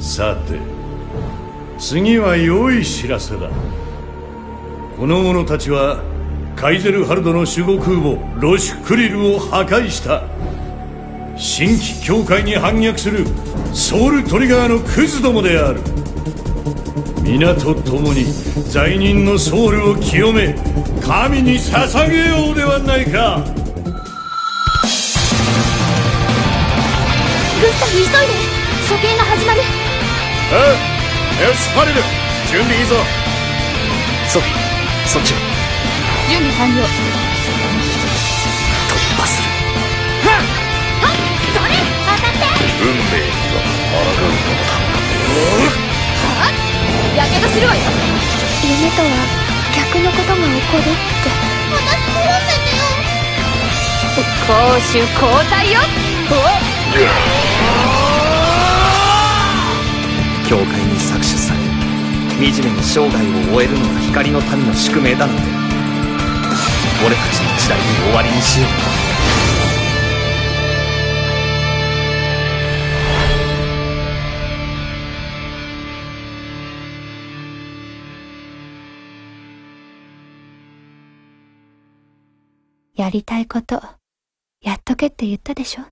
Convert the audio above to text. さて次は良い知らせだ。この者たちはカイゼルハルドの守護空母ロシュクリルを破壊した。新規教会に反逆するソウルトリガーのクズどもである。皆と共に罪人のソウルを清め神に捧げようではないか。グスタフ急いで、処刑が始まる。ああ、よしファレル、準備いいぞ。そっちは準備完了。突破する。はっ、それ当たって。運命には抗うものだ。やけどするわよ。夢とは逆のことが起こるって。私取らせてよ。攻守交代よ。教会に搾取され惨めに生涯を終えるのが光の民の宿命だなんて。俺たちの時代に終わりにしよう。やりたいことやっとけって言ったでしょ。